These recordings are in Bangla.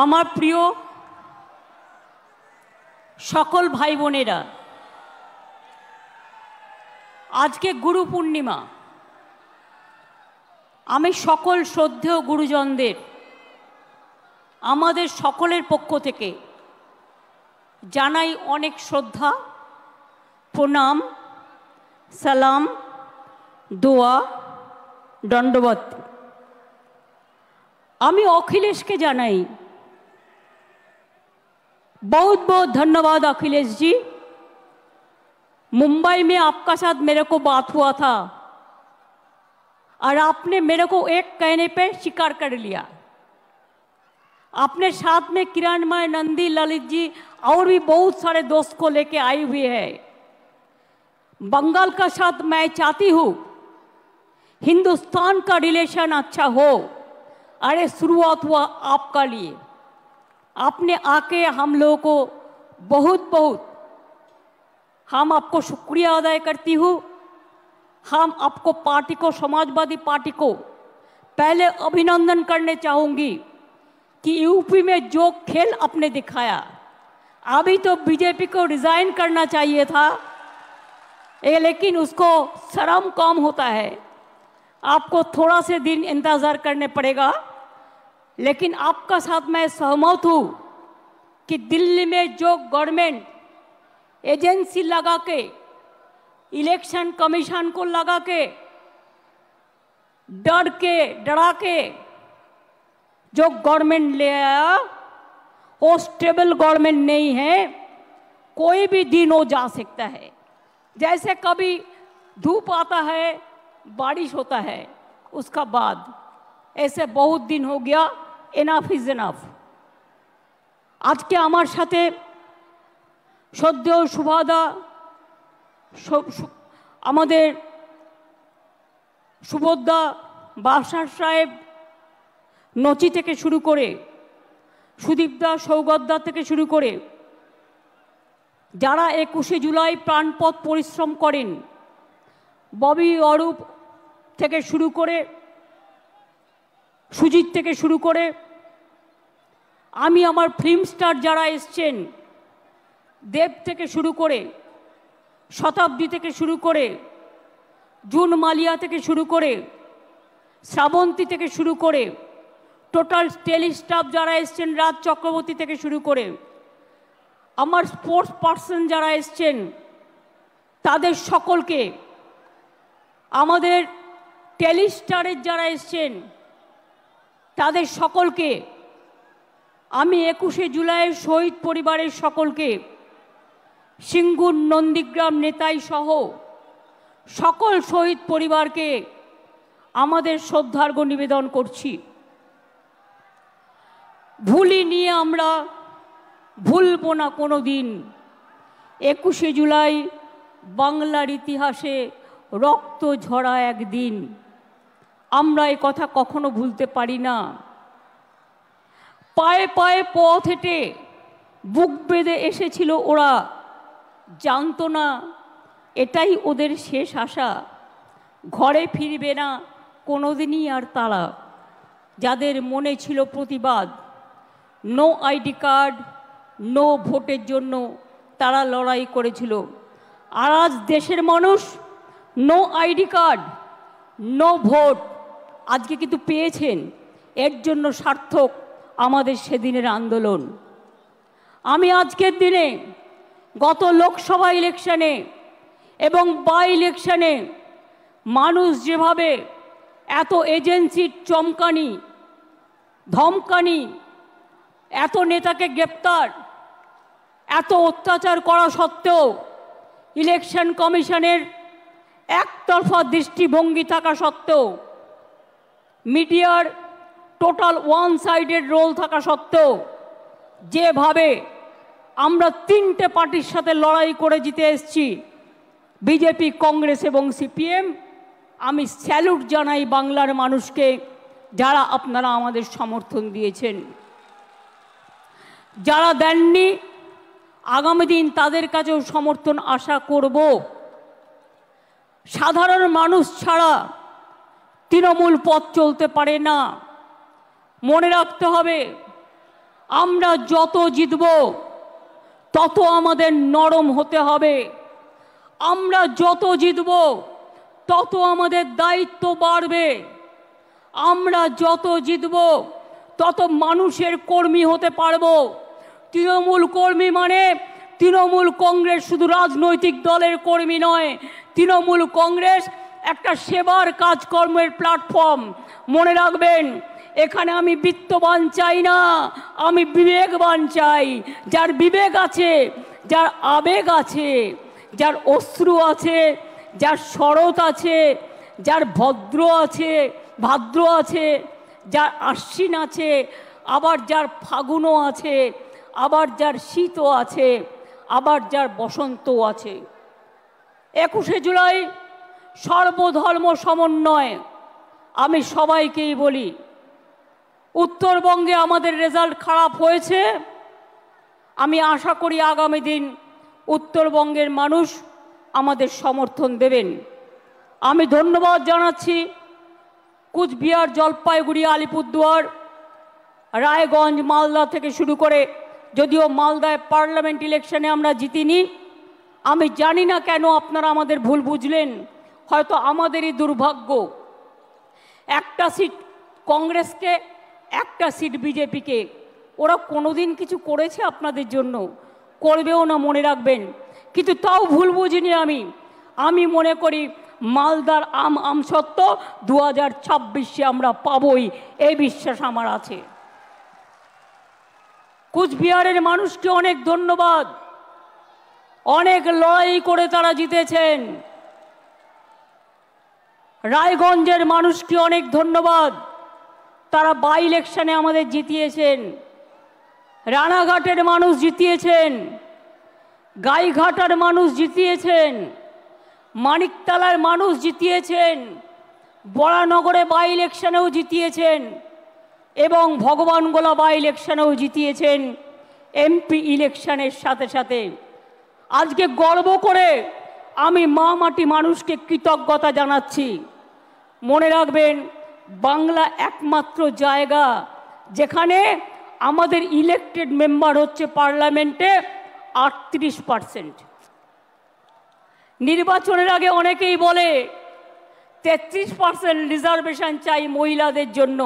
आमार प्रिय सकल भाई बोनेरा आज के गुरु पूर्णिमा आमी सकल श्रद्धेय गुरुजनदेर आमादेर सकलेर पक्ष थेके जानाई अनेक श्रद्धा प्रणाम सालाम दुआ दंडवत। आमी अखिलेश के जानाई बहुत बहुत धन्यवाद। अखिलेश जी, मुंबई में आपका साथ मेरे को बात हुआ था और आपने मेरे को एक कहने पे स्वीकार कर लिया। आपने साथ में किरण माय, नंदी, ललित जी और भी बहुत सारे दोस्त को लेके आई हुई है। बंगाल का साथ मैं चाहती हूँ हिंदुस्तान का रिलेशन अच्छा हो। अरे शुरुआत हुआ आपका लिए, आपने आके हम लोगों को बहुत बहुत हम आपको शुक्रिया अदा करती हूँ। हम आपको पार्टी को, समाजवादी पार्टी को पहले अभिनंदन करने चाहूँगी कि यूपी में जो खेल आपने दिखाया, अभी तो बीजेपी को रिज़ाइन करना चाहिए था लेकिन उसको शर्म कम होता है। आपको थोड़ा से दिन इंतज़ार करने पड़ेगा, लेकिन आपका साथ मैं सहमत हूँ कि दिल्ली में जो गवर्नमेंट एजेंसी लगा के, इलेक्शन कमीशन को लगा के, डरा के जो गवर्नमेंट ले आया वो स्टेबल गवर्नमेंट नहीं है। कोई भी दिन वो जा सकता है। जैसे कभी धूप आता है, बारिश होता है, उसका बाद ऐसे बहुत दिन हो गया। Enough is enough. आज के आमार साथे सद्य शुभादा आमादेर सुभद्रा बादशाह साहेब नची थेके शुरू करे सुदीपदा सौगतदा थेके शुरू करे जारा 21 जुलाई प्राणपथ परिश्रम करें, बबी अरूप थेके शुरू करे সুজিত থেকে শুরু করে আমি আমার ফিল্ম স্টার যারা এসেছেন, দেব থেকে শুরু করে শতাব্দী থেকে শুরু করে জুন মালিয়া থেকে শুরু করে শ্রাবন্তী থেকে শুরু করে টোটাল টেলি স্টাফ যারা এসেছেন, রাজ চক্রবর্তী থেকে শুরু করে আমার স্পোর্টস পার্সন যারা এসেছেন, তাদের সকলকে, আমাদের টেলি স্টারের যারা এসেছেন तादेर सकलके आमी 21 जुलाई शहीद परिवारेर सकलके सिंगुर नंदीग्राम नेताई सह सकल शहीद परिवार के आमादेर श्रद्धार्घ्य निवेदन करछि। भूलि निये आमरा भूलबो ना कोनो दिन। 21 जुलाई बांगलार इतिहासे रक्त झरा एक दिन। আমরা এই কথা কখনো ভুলতে পারি না। পায়ে পায়ে পথ হেঁটে বুক বেঁধে এসেছিল ওরা, জানতো না এটাই ওদের শেষ আশা। ঘরে ফিরবে না কোনোদিনই আর তারা। যাদের মনে ছিল প্রতিবাদ, নো আইডি কার্ড, নো ভোটের জন্য তারা লড়াই করেছিল। আর আজ দেশের মানুষ no ID card, no vote आज के किन्तु पेয়েছেন। एर जोन्नो सार्थक आमादेर सेदिनेर आंदोलन। आमी आजकेर दिने गत लोकसभा इलेक्शने एबं बाई इलेक्शने मानुष जेभावे एत एजेंसिर चमकानी धमकानी, एत नेताके ग्रेप्तार, एत अत्याचार करा सत्त्वेओ इलेक्शन कमिशनेर एकतरफा दृष्टिभंगी थाका सत्त्वेओ, मीडियार टोटाल वन साइडेड रोल थाका सत्त्वेओ जेभावे आमरा तीनटे पार्टिर साथे लड़ाई करे जीते एसेछि, बीजेपी, कांग्रेस एबं सीपीएम। आमी सैल्यूट जानाई बांगलार मानुषके जारा आपनारा आमादेर समर्थन दिएछेन। जारा देननि आगामी दिन तादेर काछेओ समर्थन आशा करब। साधारण मानुष छाड़ा तृणमूल पथ चलते पारे ना। मने राखते हबे আমরা যত জিতব তত আমাদের নরম হতে হবে, আমরা যত জিতব তত আমাদের দায়িত্ব বাড়বে, আমরা যত জিতব তত মানুষের কর্মী হতে পারবো। তৃণমূল কর্মী মানে তৃণমূল কংগ্রেস শুধু রাজনৈতিক দলের কর্মী নয়, তৃণমূল কংগ্রেস একটা সেবার কাজকর্মের প্ল্যাটফর্ম। মনে রাখবেন, এখানে আমি বিত্তবান চাই না, আমি বিবেকবান চাই। যার বিবেক আছে, যার আবেগ আছে, যার অশ্রু আছে, যার শরৎ আছে, যার ভাদ্র আছে, যার আশ্বিন আছে, আবার যার ফাগুনও আছে, আবার যার শীতও আছে, আবার যার বসন্তও আছে। 21শে জুলাই সর্বধর্ম সমন্বয়। আমি সবাইকেই বলি, উত্তরবঙ্গে আমাদের রেজাল্ট খারাপ হয়েছে, আমি আশা করি আগামী দিন উত্তরবঙ্গের মানুষ আমাদের সমর্থন দেবেন। আমি ধন্যবাদ জানাচ্ছি কুচবিহার, জলপাইগুড়ি, আলিপুরদুয়ার, রায়গঞ্জ, মালদা থেকে শুরু করে, যদিও মালদায় পার্লামেন্ট ইলেকশনে আমরা জিতিনি। আমি জানি না কেন আপনারা আমাদের ভুল বুঝলেন, হয়তো আমাদেরই দুর্ভাগ্য। একটা সিট কংগ্রেসকে, একটা সিট বিজেপিকে। ওরা কোনোদিন কিছু করেছে আপনাদের জন্য? করবেও না, মনে রাখবেন। কিন্তু তাও ভুল বুঝিনি আমি। আমি মনে করি মালদার আমসত্ব 2026-এ আমরা পাবই, এই বিশ্বাস আমার আছে। কুচবিহারের মানুষকে অনেক ধন্যবাদ, অনেক লড়াই করে তারা জিতেছেন। রায়গঞ্জের মানুষকে অনেক ধন্যবাদ, তারা বাই ইলেকশনে আমাদের জিতিয়েছেন। রানাঘাটের মানুষ জিতিয়েছেন, গাইঘাটার মানুষ জিতিয়েছেন, মানিকতলার মানুষ জিতিয়েছেন, বড়ানগরে বাই ইলেকশনেও জিতিয়েছেন এবং ভগবানগোলা বাই ইলেকশনেও জিতিয়েছেন, এমপি ইলেকশনের সাথে সাথে। আজকে গর্ব করে আমি মা মাটি মানুষকে কৃতজ্ঞতা জানাচ্ছি। মনে রাখবেন, বাংলা একমাত্র জায়গা যেখানে আমাদের ইলেকটেড মেম্বার হচ্ছে পার্লামেন্টে 38%। নির্বাচনের আগে অনেকেই বলে 33% রিজার্ভেশন চাই মহিলাদের জন্য,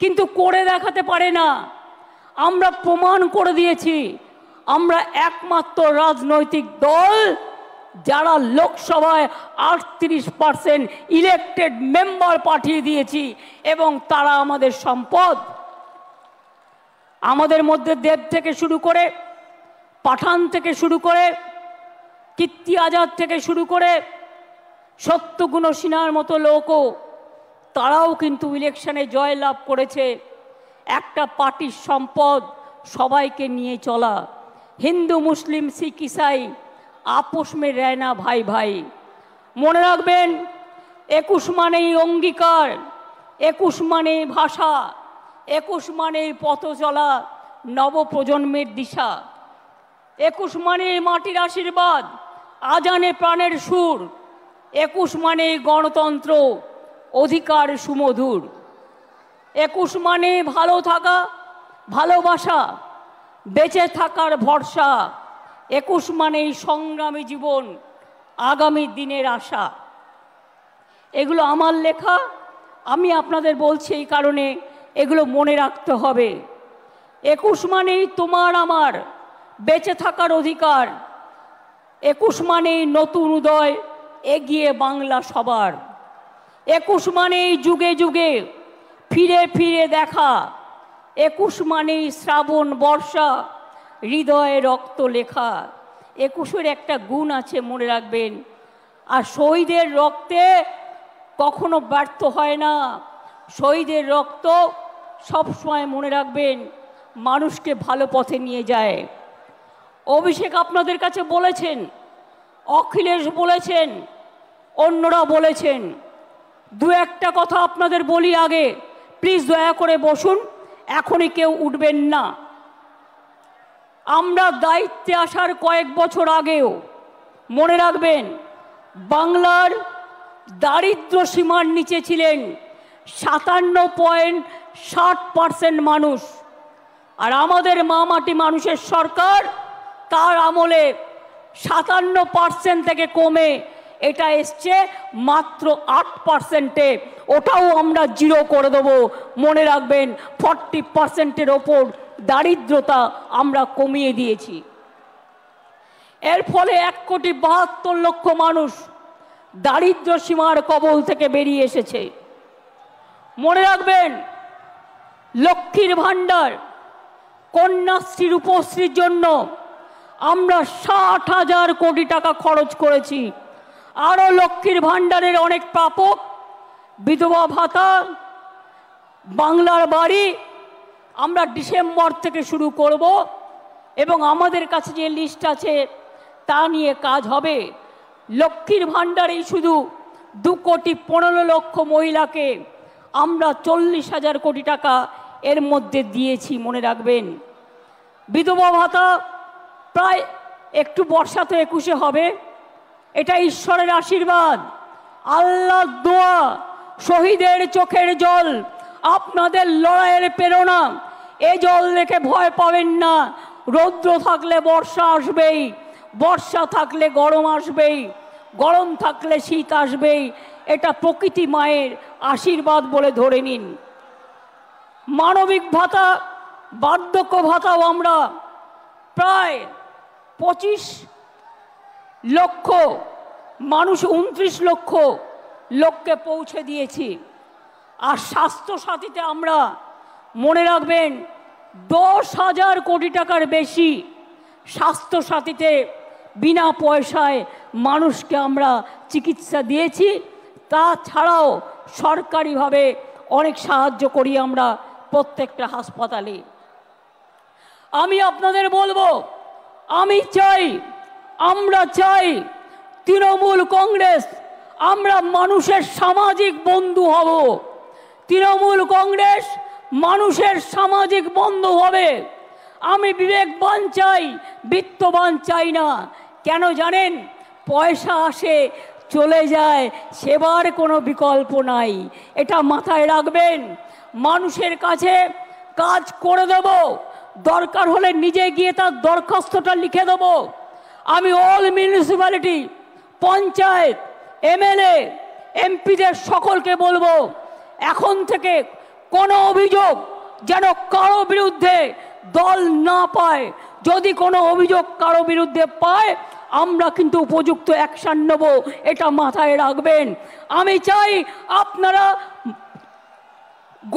কিন্তু করে দেখাতে পারে না। আমরা প্রমাণ করে দিয়েছি, আমরা একমাত্র রাজনৈতিক দল যারা লোকসভায় 38% ইলেকটেড মেম্বার পাঠিয়ে দিয়েছি, এবং তারা আমাদের সম্পদ। আমাদের মধ্যে দেব থেকে শুরু করে, পাঠান থেকে শুরু করে, কীর্তি আজাদ থেকে শুরু করে, সত্যগুণ সিনহার মতো লোকও, তারাও কিন্তু ইলেকশনে জয়লাভ করেছে। একটা পার্টির সম্পদ সবাইকে নিয়ে চলা। হিন্দু, মুসলিম, শিখ, ইসাই আপোষ মে রহে না ভাই ভাই। মনে রাখবেন, 21 মানেই অঙ্গীকার, 21 মানে ভাষা, 21 মানে পথ চলা, নবপ্রজন্মের দিশা, 21 মানে মাটির আশীর্বাদ, আজানে প্রাণের সুর, 21 মানে গণতন্ত্র, অধিকার সুমধুর, 21 মানে ভালো থাকা, ভালোবাসা, বেঁচে থাকার ভরসা, 21 মানেই সংগ্রামী জীবন, আগামী দিনের আশা। এগুলো আমার লেখা, আমি আপনাদের বলছি এই কারণে, এগুলো মনে রাখতে হবে। 21 মানেই তোমার আমার বেঁচে থাকার অধিকার, 21 মানেই নতুন উদয়, এগিয়ে বাংলা সবার, 21 মানেই যুগে যুগে ফিরে ফিরে দেখা, 21 মানেই শ্রাবণ বর্ষা, হৃদয়ে রক্ত লেখা। 21-এর একটা গুণ আছে, মনে রাখবেন, আর শহীদের রক্তে কখনো ব্যর্থ হয় না। শহীদের রক্ত সবসময়, মনে রাখবেন, মানুষকে ভালো পথে নিয়ে যায়। অভিষেক আপনাদের কাছে বলেছেন, অখিলেশ বলেছেন, অন্যরা বলেছেন। দু একটা কথা আপনাদের বলি আগে, প্লিজ দয়া করে বসুন, এখনই কেউ উঠবেন না। আমরা দায়িত্বে আসার কয়েক বছর আগেও, মনে রাখবেন, বাংলার দারিদ্র সীমার নিচে ছিলেন 57.60% মানুষ। और आमादेर मामाटी मानुषेर सरकार तार आमले 57% থেকে কমে এটা আসছে মাত্র 8%-এ ওটাও আমরা জিরো করে দেব মনে রাখবেন 40% এর উপর দারিদ্রতা আমরা কমিয়ে দিয়েছি এর ফলে 1,72,00,000 মানুষ দারিদ্র সীমার কবল থেকে বেরিয়ে এসেছে মনে রাখবেন লক্ষ্মীর ভান্ডার কন্যাশ্রী রূপশ্রীর জন্য আমরা 60,000 কোটি টাকা খরচ করেছি আরও লক্ষ্মীর ভান্ডারের অনেক প্রাপক বিধবা ভাতা বাংলার বাড়ি আমরা ডিসেম্বর থেকে শুরু করব এবং আমাদের কাছে যে লিস্ট আছে তা নিয়ে কাজ হবে লক্ষ্মীর ভান্ডারেই শুধু 2,15,00,000 মহিলাকে আমরা 40,000 কোটি টাকা এর মধ্যে দিয়েছি মনে রাখবেন বিধবা ভাতা প্রায় একটু বর্ষা তো 21-এ হবে এটা ঈশ্বরের আশীর্বাদ আল্লাহর দোয়া শহীদের চোখের জল আপনাদের লড়াইয়ের প্রেরণা এই জল দেখে ভয় পাবেন না রৌদ্র থাকলে বর্ষা আসবেই বর্ষা থাকলে গরম আসবেই গরম থাকলে শীত আসবেই এটা প্রকৃতি মায়ের আশীর্বাদ বলে ধরে নিন মানবিক ভাতা বার্ধক্য ভাতাও আমরা প্রায় 25 লক্ষ মানুষ 29 লক্ষ লোককে পৌঁছে দিয়েছি আর স্বাস্থ্য সাথীতে আমরা মনে রাখবেন 10,000 কোটি টাকার বেশি স্বাস্থ্য সাথীতে বিনা পয়সায় মানুষকে আমরা চিকিৎসা দিয়েছি তাছাড়াও সরকারিভাবে অনেক সাহায্য করি আমরা প্রত্যেকটা হাসপাতালে আমি আপনাদের বলবো আমরা চাই তৃণমূল কংগ্রেস আমরা মানুষের সামাজিক বন্ধু হব তৃণমূল কংগ্রেস মানুষের সামাজিক বন্ধু হবে আমি বিবেকবান চাই বিত্তবান চাই না কেন জানেন পয়সা আসে চলে যায় সেবার কোনো বিকল্প নাই এটা মাথায় রাখবেন মানুষের কাছে কাজ করে দেব দরকার হলে নিজে গিয়ে তার দরখাস্তটা লিখে দেব আমি অল মিউনিসিপ্যালিটি পঞ্চায়েত এমএলএ এমপিদের সকলকে বলবো এখন থেকে কোনো অভিযোগ যেন কারো বিরুদ্ধে দল না পায় যদি কোনো অভিযোগ কারো বিরুদ্ধে পায় আমরা কিন্তু উপযুক্ত অ্যাকশন নেব এটা মাথায় রাখবেন আমি চাই আপনারা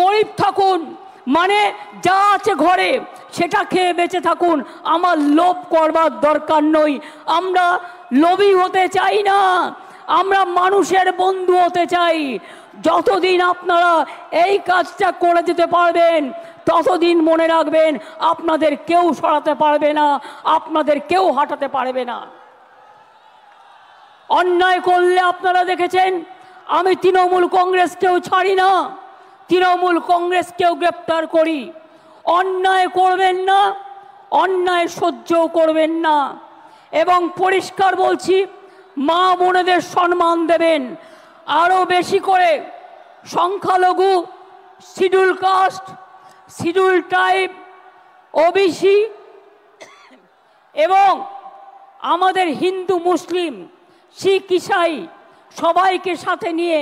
গরিব থাকুন মানে যা আছে ঘরে সেটা খেয়ে বেঁচে থাকুন আমার লোভ করবার দরকার নই আমরা লোভী হতে চাই না আমরা মানুষের বন্ধু হতে চাই যতদিন আপনারা এই কাজটা করে যেতে পারবেন ততদিন মনে রাখবেন আপনাদের কেউ সরাতে পারবে না আপনাদের কেউ হাঁটাতে পারবে না অন্যায় করলে আপনারা দেখেছেন আমি তৃণমূল কংগ্রেসকেও ছাড়ি না তৃণমূল কংগ্রেসকেও গ্রেপ্তার করি অন্যায় করবেন না অন্যায় সহ্যও করবেন না এবং পরিষ্কার বলছি মা বোনেদের সম্মান দেবেন আরও বেশি করে সংখ্যালঘু schedule caste schedule tribe OBC এবং আমাদের হিন্দু মুসলিম শিখ ইসাই সবাইকে সাথে নিয়ে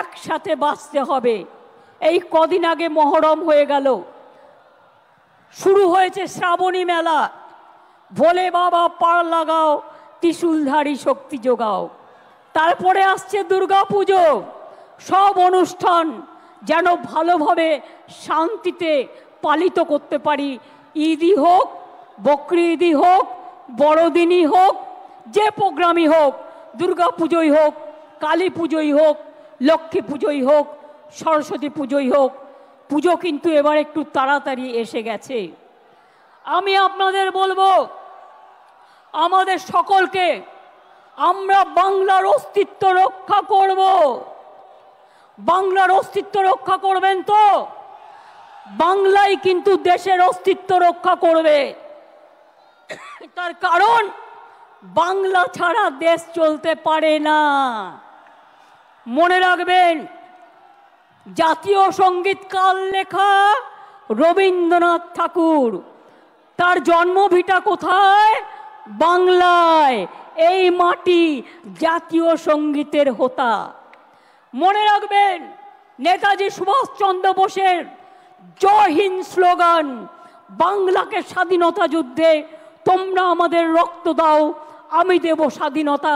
একসাথে বাঁচতে হবে এই কদিন আগে মহরম হয়ে গেল শুরু হয়েছে শ্রাবণী মেলা ভোলে বাবা পার লাগাও ত্রিশূলধারী শক্তি যোগাও তারপরে আসছে দুর্গা পুজো সব অনুষ্ঠান যেন ভালোভাবে শান্তিতে পালিত করতে পারি ঈদই হোক বকরি ঈদই হোক বড়দিনই হোক যে প্রোগ্রামই হোক দুর্গা পুজোই হোক কালী পুজোই হোক লক্ষ্মী পুজোই হোক সরস্বতী পুজোই হোক পুজো কিন্তু এবার একটু তাড়াতাড়ি এসে গেছে আমি আপনাদের বলবো আমাদের সকলকে আমরা বাংলার অস্তিত্ব রক্ষা করব বাংলার অস্তিত্ব রক্ষা করবেন তো বাংলাই কিন্তু দেশের অস্তিত্ব রক্ষা করবে তার কারণ বাংলা ছাড়া দেশ চলতে পারে না মনে রাখবেন জাতীয় সঙ্গীত কার লেখা রবীন্দ্রনাথ ঠাকুর। তার জন্মভিটা কোথায়? বাংলায়। এই মাটি জাতীয় সঙ্গীতের হোতা। মনে রাখবেন নেতাজি সুভাষচন্দ্র বোসের জয় হিন্দ স্লোগান, বাংলাকে স্বাধীনতা যুদ্ধে তোমরা আমাদের রক্ত দাও, আমি দেব স্বাধীনতা।